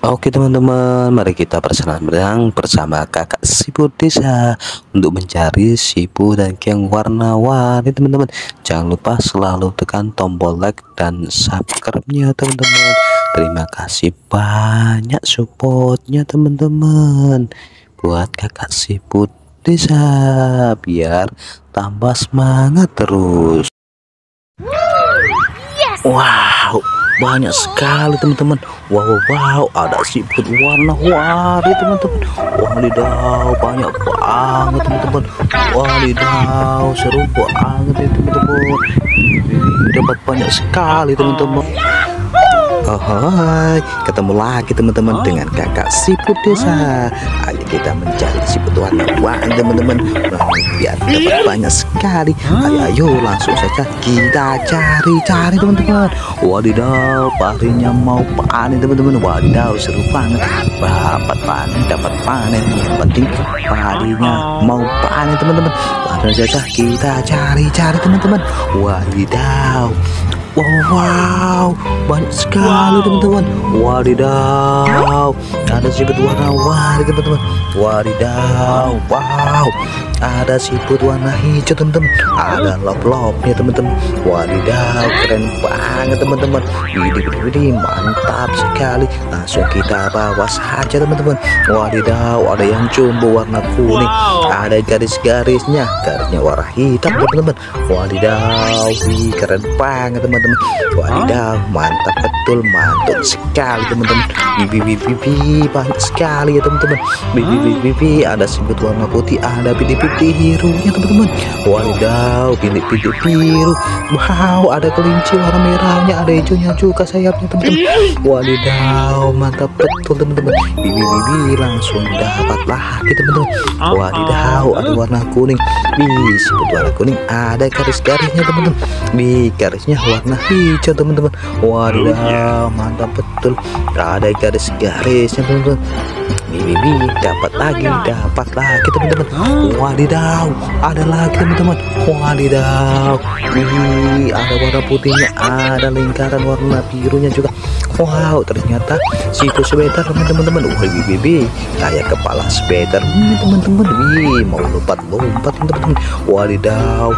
Oke teman-teman, mari kita berenang bersama kakak Siput Desa untuk mencari siput dan keong warna-warni teman-teman. Jangan lupa selalu tekan tombol like dan subscribe-nya teman-teman. Terima kasih banyak supportnya teman-teman buat kakak Siput Desa biar tambah semangat terus. Wow, banyak sekali teman-teman. Wow, ada siput warna-warni teman-teman. Walidaw, banyak banget teman-teman. Walidaw, seru banget ya teman-teman. Dapat banyak sekali teman-teman. Hai, ketemu lagi teman-teman dengan kakak Siput Desa. Ayo kita mencari siput warna-warni teman-teman. Biar dapat banyak sekali. Ayo langsung saja kita cari-cari teman-teman. Wadidaw, parinya mau panen teman-teman. Wadidaw, seru banget. Bapak panen dapat panen. Yang penting parinya mau panen teman-teman. Langsung saja kita cari-cari teman-teman. Wadidaw. Wow, banyak sekali teman-teman. Wadidaw, ada siput warna-warni teman-teman. Wadidaw, wow, ada siput warna hijau teman-teman. Ada lop-lopnya teman-teman. Wadidaw, keren banget teman-teman. Widih, mantap sekali. Langsung kita bawa saja teman-teman. Wadidaw, ada yang jumbo warna kuning. Ada garis-garisnya. Garisnya warna hitam teman-teman. Wadidaw, keren banget teman-teman. Wadidaw, mantap betul, mantap sekali teman-teman. Bibi banyak sekali ya teman-teman. Bibi ada siput warna putih, ada pitik-pitik birunya teman-teman. Wadidaw, pitik-pitik biru. Wow, ada kelinci warna merahnya, ada hijaunya juga sayapnya teman-teman. Wadidaw, mantap betul teman-teman. Bibi langsung dapat lagi teman-teman. Wadidaw, ada warna kuning. Siput warna kuning, ada garis-garisnya teman-teman. Garisnya warna hijau teman-teman. Wadidaw, mantap betul. Ada garis-garisnya teman-teman. Bibi dapat lagi teman-teman. Wadidaw, ada lagi teman-teman. Wadidaw, ada warna putihnya, ada lingkaran warna birunya juga. Wow, ternyata siput sweater teman-teman. Bibi kayak kepala sweater teman-teman. Mau lompat-lompat teman-teman. Wadidaw,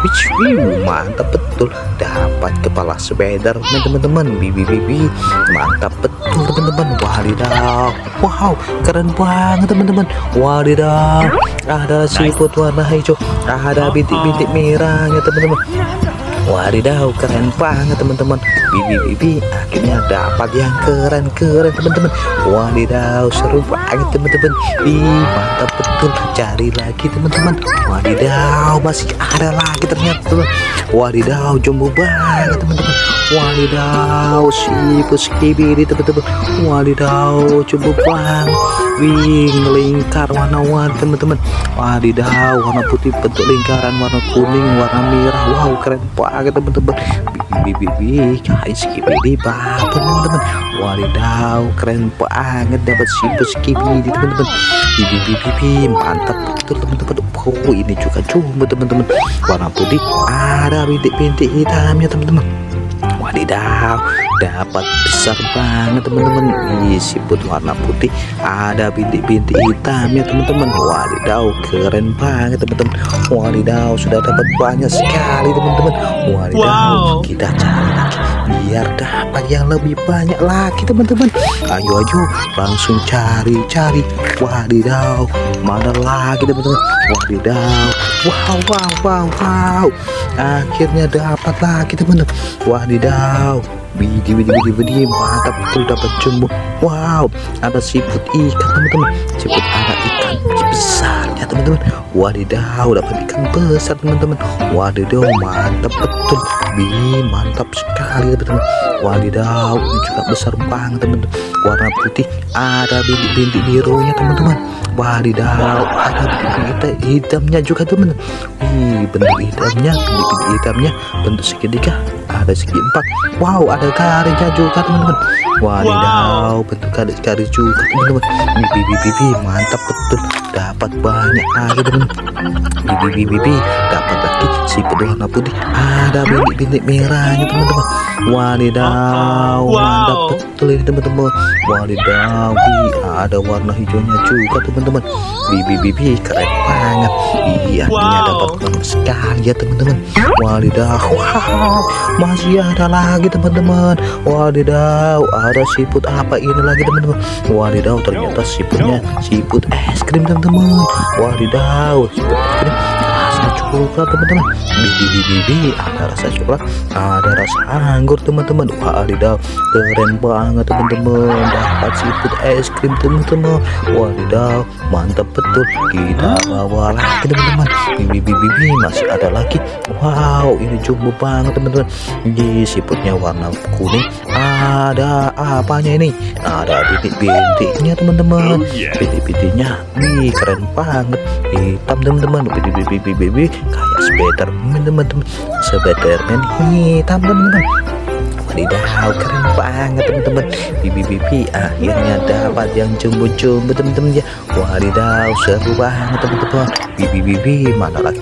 mantap betul, dapat kepala sweater teman-teman. Bibi mantap betul teman-teman. Wadidaw, wow, keren banget teman-teman. Wadidaw, ada siput warna hijau, ada bintik-bintik merahnya teman-teman. Wadidaw, keren banget teman-teman. Bibi akhirnya dapat yang keren-keren teman-teman. Wadidaw, seru banget teman-teman. Mantap betul, cari lagi teman-teman. Wadidaw, masih ada lagi ternyata teman-teman. Wadidaw, jumbo banget teman-teman. Wadidaw, siput skibidi teman-teman. Wadidaw, jumbo banget. Lingkar warna-warni teman-teman. Wadidaw, warna putih bentuk lingkaran, warna kuning, warna merah. Wow, keren banget teman-teman. Bibi kayak skibidi babon teman-teman. Wadidaw, keren banget, dapat siput skibidi teman-teman. Bibi mantap betul teman-teman. Oh, ini juga jumbo teman-teman. Warna putih, ada bintik-bintik hitamnya teman-teman. Wadidaw, dapat besar banget teman-teman. Siput warna putih, ada bintik-bintik hitamnya teman-teman. Wadidaw, keren banget teman-teman. Wadidaw, sudah dapat banyak sekali teman-teman. Wadidaw, kita cari lagi biar dapat yang lebih banyak lagi teman-teman. Ayo langsung cari-cari. Wadidaw, mana lagi teman-teman. Wadidaw, wow, akhirnya dapat lagi teman-teman. Wadidaw, widih, mantap betul, dapat jumbo. Wow, ada siput ikan teman-teman. Siput anak ikan besarnya teman-teman. Wadidaw, dapat ikan besar teman-teman. Wadidaw, mantap betul. Mantap sekali teman-teman. Wadidaw, juga besar banget teman-teman. Warna putih, ada bintik-bintik birunya teman-teman. Wadidaw, ada bintik hitamnya juga teman-teman. Bentuk hitamnya, bintik-bintik hitamnya bentuk segitiga, ada segi empat. Wow, ada garisnya juga teman-teman. Wadidaw, bentuk garis-garis juga teman-teman. Bibi mantap betul, dapat banyak lagi teman-teman. Bibi dapat lagi putih, siput warna putih, ada bintik-bintik merahnya teman-teman. Wadidaw, mantap betul ini teman-teman. Wadidaw, ada warna hijaunya juga teman-teman. Bibi-bibi keren banget. Iya, ini dapat banyak sekali ya teman-teman. Wadidaw, wow, masih ada lagi teman-teman. Wadidaw, ada siput apa ini lagi teman-teman? Wadidaw, ternyata siputnya siput es krim teman-teman. Wadidaw, siput es krim rasa coklat teman-teman. Bibi-bibi ada rasa coklat, ada rasa anggur teman-teman. Wadidaw, keren banget teman-teman, dapat siput es krim teman-teman. Wadidaw, mantap betul. Kita bawa lagi teman-teman. Bibi-bibi masih ada lagi. Wow, ini jumbo banget teman-teman. Di siputnya warna kuning, ada apanya ini? Ada bintik-bintiknya teman-teman. Bintik-bintiknya nih keren banget, hitam teman-teman. Bintik-bintik kayak Spiderman teman-teman, Spiderman hitam teman-teman. Wadidaw, keren banget teman-teman. Bibi-bibi akhirnya dapat yang jumbo-jumbo teman-teman ya. Wadidaw, seru banget teman-teman. Bibi-bibi mana lagi.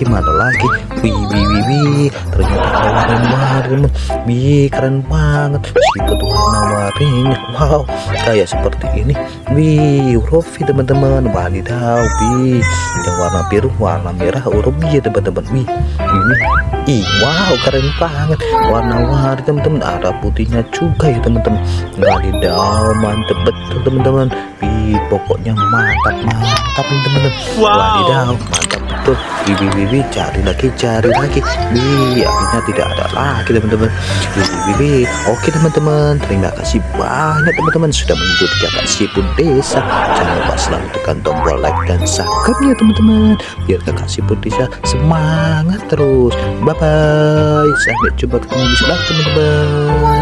Bibi-bibi ternyata ada warna-warni. Wih, keren banget siput warna-warninya. Wow, kayak seperti ini. Wih, huruf teman-teman. Wadidaw, wih, yang warna biru, warna merah, huruf ya teman-teman. Wih, ini wow, keren banget warna-warni teman-teman. Ada putihnya juga ya teman-teman. Wadidaw, mantep betul teman-teman. Pokoknya mantap nih teman-teman. Wadidaw, mantap betul. Bibi-bibi cari lagi. Wih, akhirnya tidak ada lagi teman-teman. Bibi-bibi, oke teman-teman, terima kasih banyak teman-teman sudah mengikuti Siput Desa. Jangan lupa selalu tekan tombol like dan subscribe ya teman-teman, biar Kakak Siput Desa semangat terus. Bye-bye, sampai jumpa ketemu besok teman-teman.